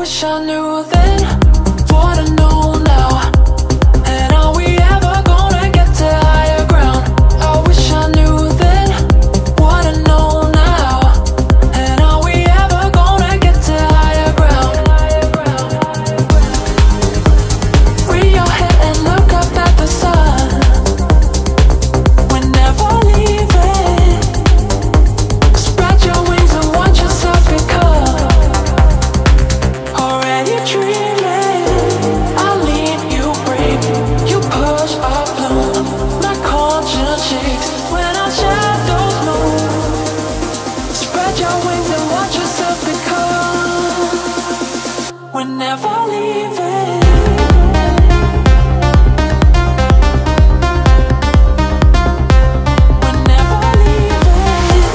wish I knew then what I know now. And are we ever gonna get to higher ground? I wish I knew then what I know now. And are we ever gonna get to higher ground? Free your head and look up at the sun. We're never leaving. Spread your wings and watch yourself become already dreaming. We're never leaving. We're never leaving.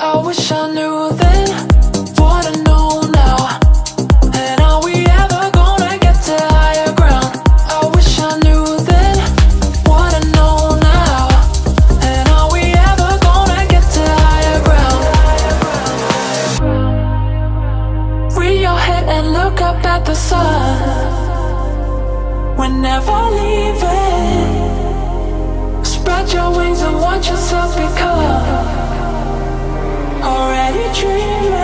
I wish I knew then what I know now. And are we ever gonna get to higher ground? I wish I knew then what I know now. And are we ever gonna get to higher ground? Free your head and look up at the sun. We're never leaving. Spread your wings and watch yourself become already dreaming.